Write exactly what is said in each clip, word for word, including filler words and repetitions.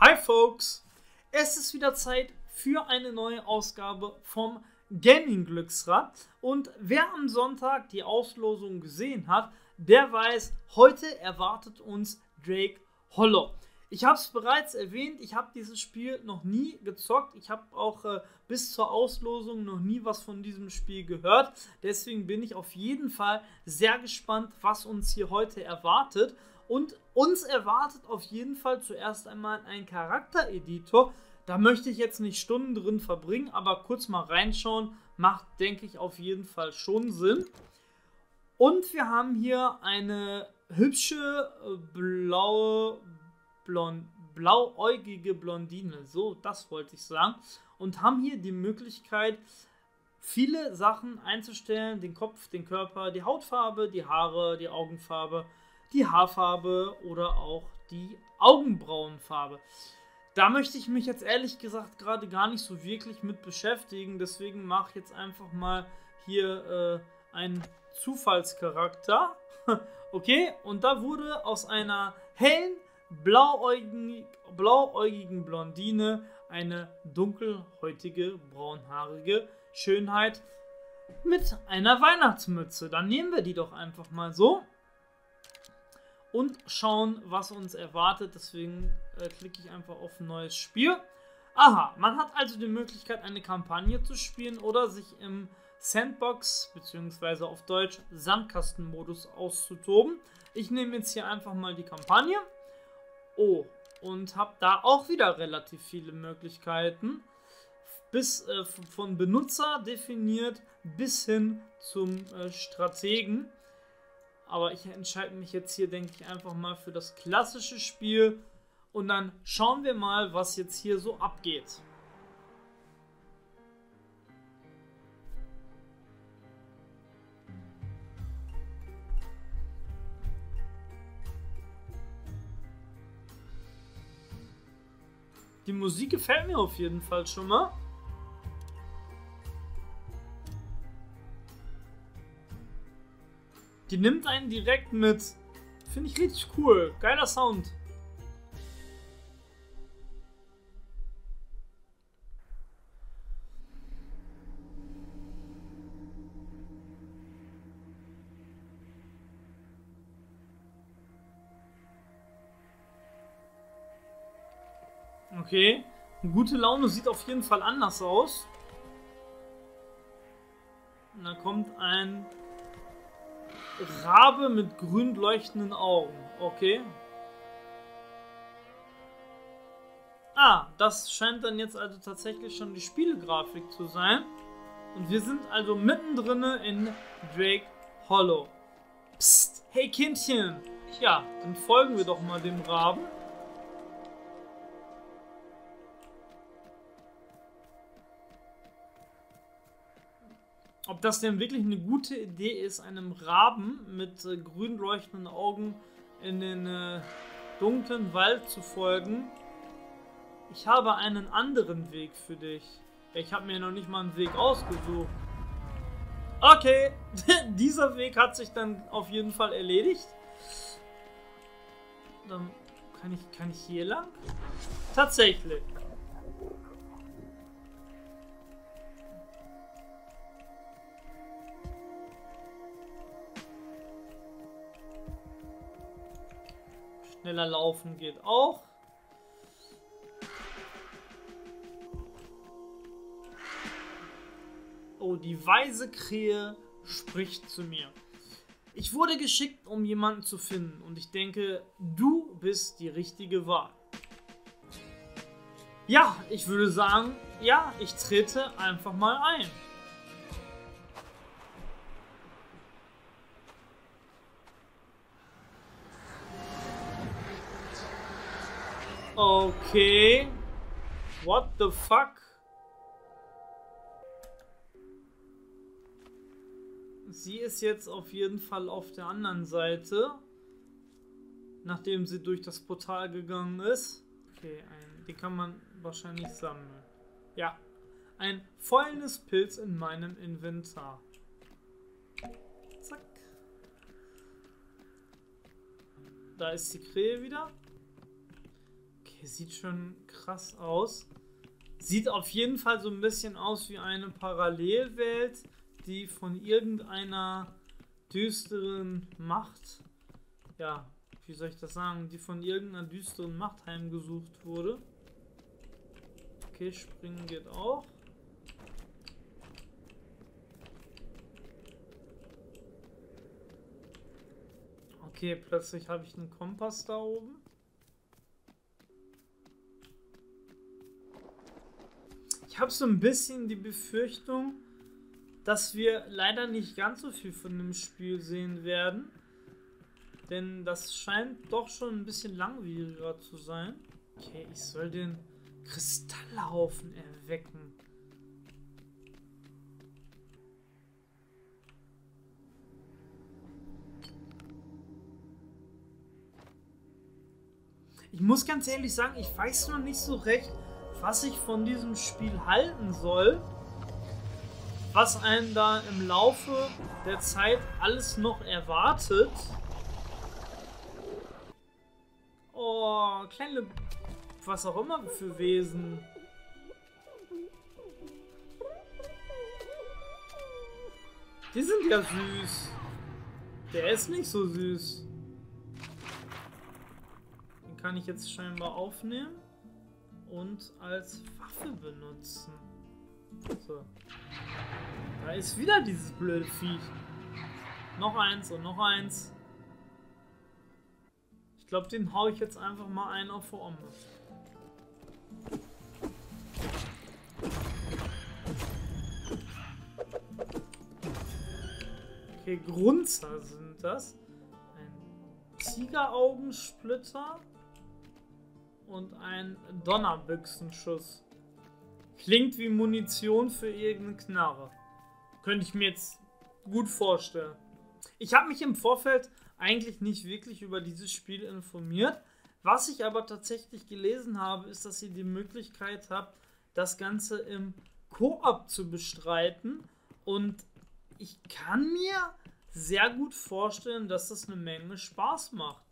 Hi Folks, es ist wieder Zeit für eine neue Ausgabe vom Gaming Glücksrad und wer am Sonntag die Auslosung gesehen hat, der weiß, heute erwartet uns Drake Hollow. Ich habe es bereits erwähnt, ich habe dieses Spiel noch nie gezockt. Ich habe auch äh, bis zur Auslosung noch nie was von diesem Spiel gehört. Deswegen bin ich auf jeden Fall sehr gespannt, was uns hier heute erwartet. Und uns erwartet auf jeden Fall zuerst einmal ein Charaktereditor. Da möchte ich jetzt nicht Stunden drin verbringen, aber kurz mal reinschauen, macht, denke ich, auf jeden Fall schon Sinn. Und wir haben hier eine hübsche, äh, blaue... Blond, blauäugige Blondine, so das wollte ich sagen, und haben hier die Möglichkeit, viele Sachen einzustellen, den Kopf, den Körper, die Hautfarbe, die Haare, die Augenfarbe, die Haarfarbe oder auch die Augenbrauenfarbe. Da möchte ich mich jetzt ehrlich gesagt gerade gar nicht so wirklich mit beschäftigen, deswegen mache ich jetzt einfach mal hier äh, einen Zufallscharakter. Okay, und da wurde aus einer hellen, Blauäugigen, blauäugigen Blondine, eine dunkelhäutige, braunhaarige Schönheit mit einer Weihnachtsmütze. Dann nehmen wir die doch einfach mal so und schauen, was uns erwartet. Deswegen äh, klicke ich einfach auf neues Spiel. Aha, man hat also die Möglichkeit, eine Kampagne zu spielen oder sich im Sandbox bzw. auf Deutsch Sandkastenmodus auszutoben. Ich nehme jetzt hier einfach mal die Kampagne. Oh, und habe da auch wieder relativ viele Möglichkeiten, bis äh, von Benutzer definiert bis hin zum äh, Strategen. Aber ich entscheide mich jetzt hier, denke ich, einfach mal für das klassische Spiel und dann schauen wir mal, was jetzt hier so abgeht. Die Musik gefällt mir auf jeden Fall schon mal. Die nimmt einen direkt mit. Finde ich richtig cool. Geiler Sound. Okay, gute Laune sieht auf jeden Fall anders aus. Und da kommt ein Rabe mit grün leuchtenden Augen. Okay. Ah, das scheint dann jetzt also tatsächlich schon die Spielgrafik zu sein. Und wir sind also mittendrin in Drake Hollow. Psst, hey Kindchen. Ja, dann folgen wir doch mal dem Raben. Ob das denn wirklich eine gute Idee ist, einem Raben mit äh, grün leuchtenden Augen in den äh, dunklen Wald zu folgen. Ich habe einen anderen Weg für dich. Ich habe mir noch nicht mal einen Weg ausgesucht. Okay, dieser Weg hat sich dann auf jeden Fall erledigt. Dann kann ich, kann ich hier lang? Tatsächlich. Schneller laufen geht auch. Oh, die weise Krähe spricht zu mir. Ich wurde geschickt, um jemanden zu finden, und ich denke, du bist die richtige Wahl. Ja, ich würde sagen, ja, ich trete einfach mal ein. Okay. What the fuck? Sie ist jetzt auf jeden Fall auf der anderen Seite. Nachdem sie durch das Portal gegangen ist. Okay, ein, die kann man wahrscheinlich sammeln. Ja. Ein vollendes Pilz in meinem Inventar. Zack. Da ist die Krähe wieder. Okay, sieht schon krass aus. Sieht auf jeden Fall so ein bisschen aus wie eine Parallelwelt, die von irgendeiner düsteren Macht, ja, wie soll ich das sagen, die von irgendeiner düsteren Macht heimgesucht wurde. Okay, springen geht auch. Okay, plötzlich habe ich einen Kompass da oben. Ich habe so ein bisschen die Befürchtung, dass wir leider nicht ganz so viel von dem Spiel sehen werden. Denn das scheint doch schon ein bisschen langwieriger zu sein. Okay, ich soll den Kristallhaufen erwecken. Ich muss ganz ehrlich sagen, ich weiß noch nicht so recht, was ich von diesem Spiel halten soll, was einen da im Laufe der Zeit alles noch erwartet. Oh, kleine, was auch immer für Wesen. Die sind ja süß. Der ist nicht so süß. Den kann ich jetzt scheinbar aufnehmen und als Waffe benutzen. So. Da ist wieder dieses blöde Vieh. Noch eins und noch eins. Ich glaube, den hau ich jetzt einfach mal einen auf die Omme. Okay, Grunzer sind das. Ein Tiger-Augensplitter und ein Donnerbüchsenschuss. Klingt wie Munition für irgendeine Knarre. Könnte ich mir jetzt gut vorstellen. Ich habe mich im Vorfeld eigentlich nicht wirklich über dieses Spiel informiert. Was ich aber tatsächlich gelesen habe, ist, dass ihr die Möglichkeit habt, das Ganze im Koop zu bestreiten. Und ich kann mir sehr gut vorstellen, dass das eine Menge Spaß macht.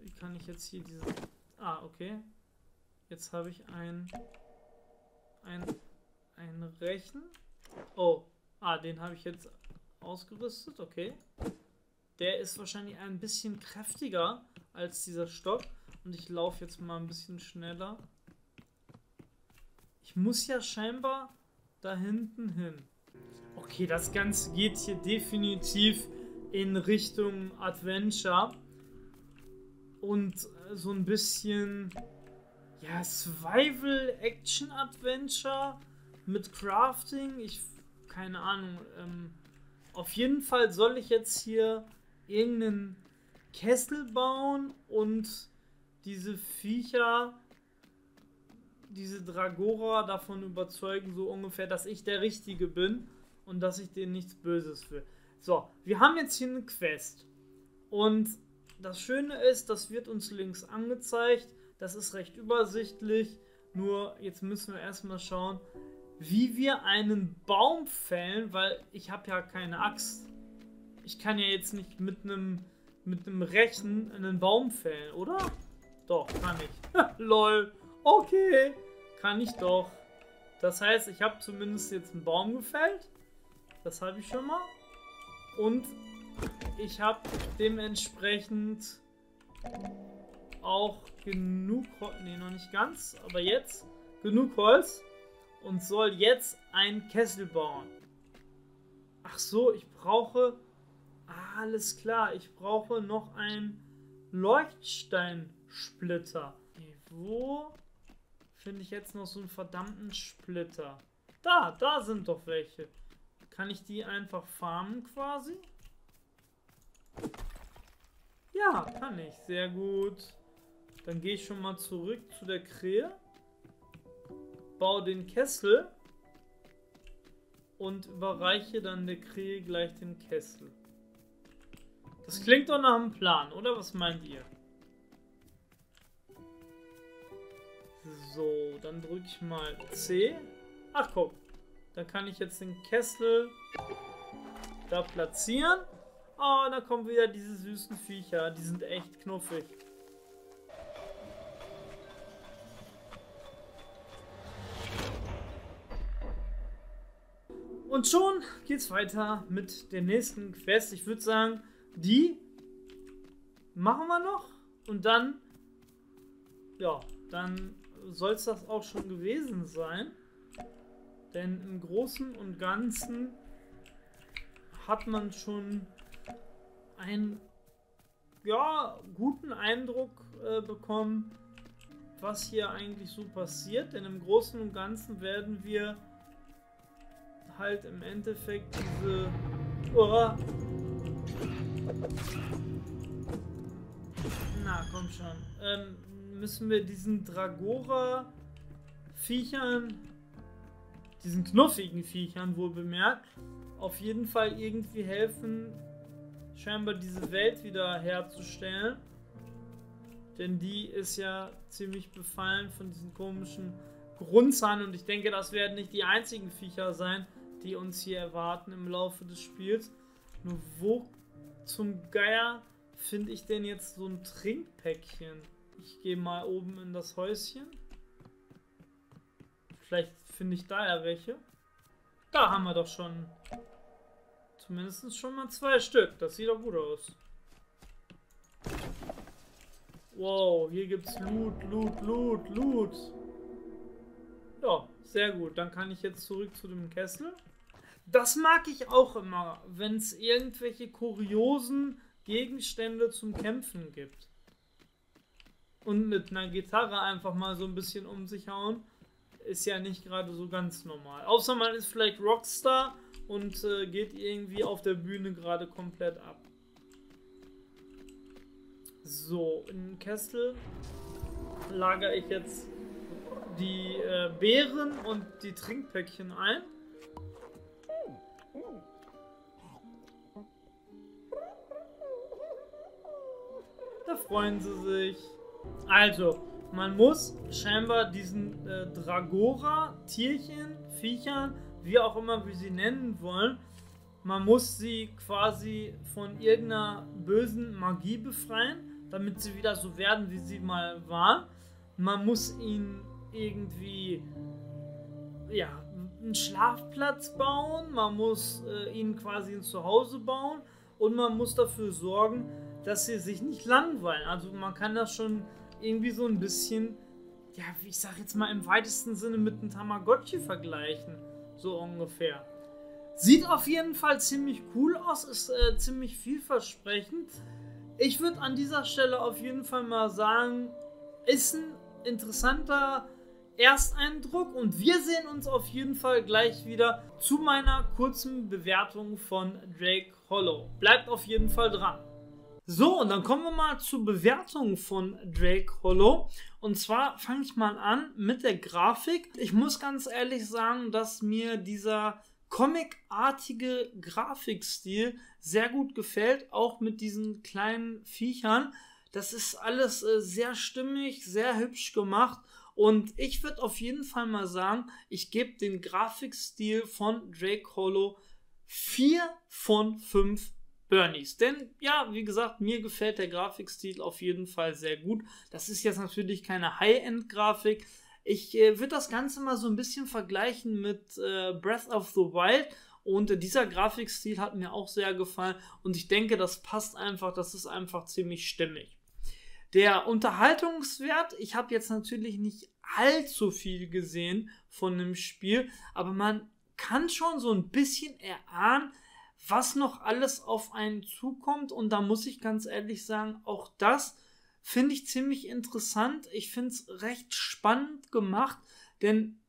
Wie kann ich jetzt hier diese... Ah, okay. Jetzt habe ich ein... Ein... Ein Rechen. Oh. Ah, den habe ich jetzt ausgerüstet. Okay. Der ist wahrscheinlich ein bisschen kräftiger als dieser Stock. Und ich laufe jetzt mal ein bisschen schneller. Ich muss ja scheinbar da hinten hin. Okay, das Ganze geht hier definitiv in Richtung Adventure. Und so ein bisschen, ja, Survival-Action-Adventure mit Crafting. Ich, keine Ahnung. Ähm, auf jeden Fall soll ich jetzt hier irgendeinen Kessel bauen und diese Viecher, diese Dragora davon überzeugen, so ungefähr, dass ich der Richtige bin und dass ich denen nichts Böses will. So, wir haben jetzt hier eine Quest. Und das Schöne ist, das wird uns links angezeigt. Das ist recht übersichtlich. Nur jetzt müssen wir erstmal schauen, wie wir einen Baum fällen, weil ich habe ja keine Axt. Ich kann ja jetzt nicht mit einem mit einem Rechen einen Baum fällen, oder? Doch, kann ich. Lol. Okay, kann ich doch. Das heißt, ich habe zumindest jetzt einen Baum gefällt. Das habe ich schon mal. Und ich habe dementsprechend auch genug Holz. Ne, noch nicht ganz, aber jetzt genug Holz. Und soll jetzt einen Kessel bauen. Ach so, ich brauche... Alles klar, ich brauche noch einen Leuchtsteinsplitter. Okay, wo finde ich jetzt noch so einen verdammten Splitter? Da, da sind doch welche. Kann ich die einfach farmen quasi? Ja, kann ich. Sehr gut. Dann gehe ich schon mal zurück zu der Krähe. Baue den Kessel und überreiche dann der Krähe gleich den Kessel. Das klingt doch nach einem Plan, oder? Was meint ihr? So, dann drücke ich mal C. Ach guck, dann kann ich jetzt den Kessel da platzieren Oh, und dann kommen wieder diese süßen Viecher. Die sind echt knuffig. Und schon geht's weiter mit der nächsten Quest. Ich würde sagen, die machen wir noch. Und dann, ja, dann soll es das auch schon gewesen sein. Denn im Großen und Ganzen hat man schon einen, ja, guten Eindruck äh, bekommen, was hier eigentlich so passiert. Denn im Großen und Ganzen werden wir halt im Endeffekt diese oh. Na komm schon ähm, müssen wir diesen Dragora Viechern, diesen knuffigen Viechern wohl bemerkt, auf jeden Fall irgendwie helfen, scheinbar diese Welt wieder herzustellen, denn die ist ja ziemlich befallen von diesen komischen Grunzern, und ich denke, das werden nicht die einzigen Viecher sein, die uns hier erwarten im Laufe des Spiels. Nur wo zum Geier finde ich denn jetzt so ein Trinkpäckchen? Ich gehe mal oben in das Häuschen. Vielleicht finde ich da ja welche. Da haben wir doch schon zumindest schon mal zwei Stück. Das sieht doch gut aus. Wow, hier gibt's Loot, Loot, Loot, Loot. Ja, sehr gut. Dann kann ich jetzt zurück zu dem Kessel. Das mag ich auch immer, wenn es irgendwelche kuriosen Gegenstände zum Kämpfen gibt. Und mit einer Gitarre einfach mal so ein bisschen um sich hauen, ist ja nicht gerade so ganz normal. Außer man ist vielleicht Rockstar und äh, geht irgendwie auf der Bühne gerade komplett ab. So, in den Kessel lagere ich jetzt die äh, Beeren und die Trinkpäckchen ein. Da freuen sie sich. Also, man muss scheinbar diesen äh, Dragora, Tierchen, Viechern, wie auch immer wir sie nennen wollen, man muss sie quasi von irgendeiner bösen Magie befreien, damit sie wieder so werden, wie sie mal waren. Man muss ihnen irgendwie, ja, einen Schlafplatz bauen, man muss äh, ihnen quasi ein Zuhause bauen, und man muss dafür sorgen, dass sie sich nicht langweilen. Also man kann das schon irgendwie so ein bisschen, ja, ich sag jetzt mal im weitesten Sinne mit einem Tamagotchi vergleichen, so ungefähr. Sieht auf jeden Fall ziemlich cool aus, ist äh, ziemlich vielversprechend. Ich würde an dieser Stelle auf jeden Fall mal sagen, ist ein interessanter Ersteindruck, und wir sehen uns auf jeden Fall gleich wieder zu meiner kurzen Bewertung von Drake Hollow. Bleibt auf jeden Fall dran. So, und dann kommen wir mal zur Bewertung von Drake Hollow, und zwar fange ich mal an mit der Grafik. Ich muss ganz ehrlich sagen, dass mir dieser comicartige Grafikstil sehr gut gefällt, auch mit diesen kleinen Viechern. Das ist alles äh, sehr stimmig, sehr hübsch gemacht, und ich würde auf jeden Fall mal sagen, ich gebe den Grafikstil von Drake Hollow vier von fünf Burnies. Denn ja, wie gesagt, mir gefällt der Grafikstil auf jeden Fall sehr gut. Das ist jetzt natürlich keine High-End-Grafik. Ich äh, würde das Ganze mal so ein bisschen vergleichen mit äh, Breath of the Wild. Und dieser Grafikstil hat mir auch sehr gefallen, und ich denke, das passt einfach, das ist einfach ziemlich stimmig. Der Unterhaltungswert, ich habe jetzt natürlich nicht allzu viel gesehen von dem Spiel, aber man kann schon so ein bisschen erahnen, was noch alles auf einen zukommt, und da muss ich ganz ehrlich sagen, auch das finde ich ziemlich interessant. Ich finde es recht spannend gemacht, denn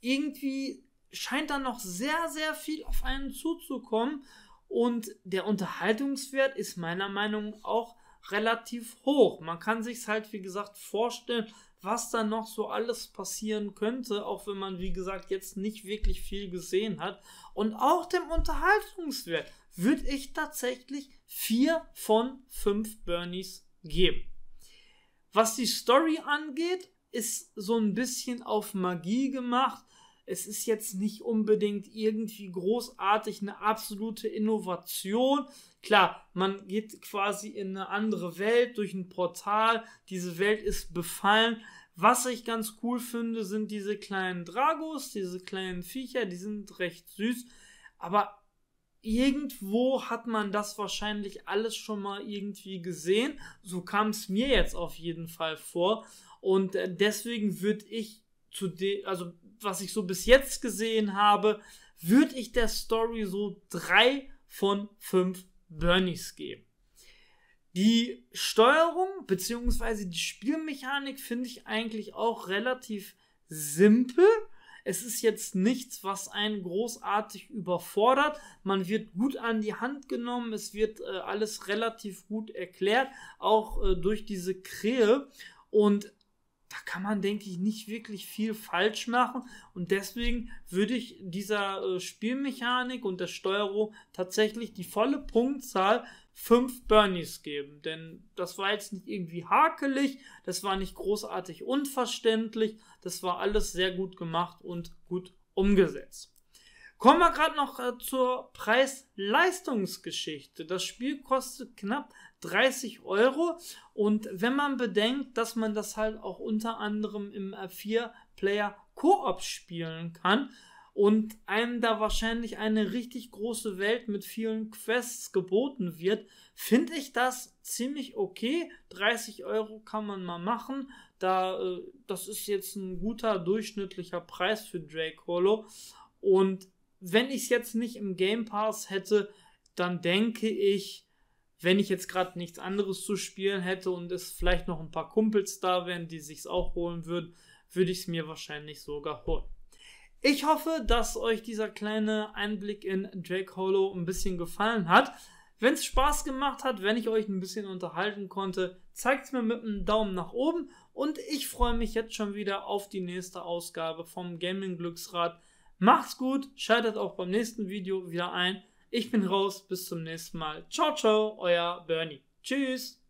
irgendwie scheint da noch sehr, sehr viel auf einen zuzukommen, und der Unterhaltungswert ist meiner Meinung nach auch relativ hoch. Man kann sich halt, wie gesagt, vorstellen, was da noch so alles passieren könnte, auch wenn man, wie gesagt, jetzt nicht wirklich viel gesehen hat. Und auch dem Unterhaltungswert würde ich tatsächlich vier von fünf Burnies geben. Was die Story angeht, ist so ein bisschen auf Magie gemacht. Es ist jetzt nicht unbedingt irgendwie großartig eine absolute Innovation. Klar, man geht quasi in eine andere Welt durch ein Portal. Diese Welt ist befallen. Was ich ganz cool finde, sind diese kleinen Dragos, diese kleinen Viecher, die sind recht süß. Aber irgendwo hat man das wahrscheinlich alles schon mal irgendwie gesehen. So kam es mir jetzt auf jeden Fall vor. Und deswegen würde ich zu dem, also was ich so bis jetzt gesehen habe, würde ich der Story so drei von fünf Burnis geben. Die Steuerung bzw. die Spielmechanik finde ich eigentlich auch relativ simpel. Es ist jetzt nichts, was einen großartig überfordert. Man wird gut an die Hand genommen. Es wird äh, alles relativ gut erklärt, auch äh, durch diese Krähe. Und da kann man, denke ich, nicht wirklich viel falsch machen. Und deswegen würde ich dieser äh, Spielmechanik und der Steuerung tatsächlich die volle Punktzahl fünf Burnis geben. Denn das war jetzt nicht irgendwie hakelig, das war nicht großartig unverständlich, das war alles sehr gut gemacht und gut umgesetzt. Kommen wir gerade noch äh, zur Preis-Leistungsgeschichte. Das Spiel kostet knapp dreißig Euro und wenn man bedenkt, dass man das halt auch unter anderem im vier Player Koop spielen kann und einem da wahrscheinlich eine richtig große Welt mit vielen Quests geboten wird, finde ich das ziemlich okay. dreißig Euro kann man mal machen, da äh, das ist jetzt ein guter durchschnittlicher Preis für Drake Hollow und wenn ich es jetzt nicht im Game Pass hätte, dann denke ich, wenn ich jetzt gerade nichts anderes zu spielen hätte und es vielleicht noch ein paar Kumpels da wären, die sich's auch holen würden, würde ich es mir wahrscheinlich sogar holen. Ich hoffe, dass euch dieser kleine Einblick in Drake Hollow ein bisschen gefallen hat. Wenn es Spaß gemacht hat, wenn ich euch ein bisschen unterhalten konnte, zeigt es mir mit einem Daumen nach oben und ich freue mich jetzt schon wieder auf die nächste Ausgabe vom Gaming Glücksrad. Macht's gut, schaltet auch beim nächsten Video wieder ein. Ich bin raus, bis zum nächsten Mal. Ciao, ciao, euer Burni. Tschüss.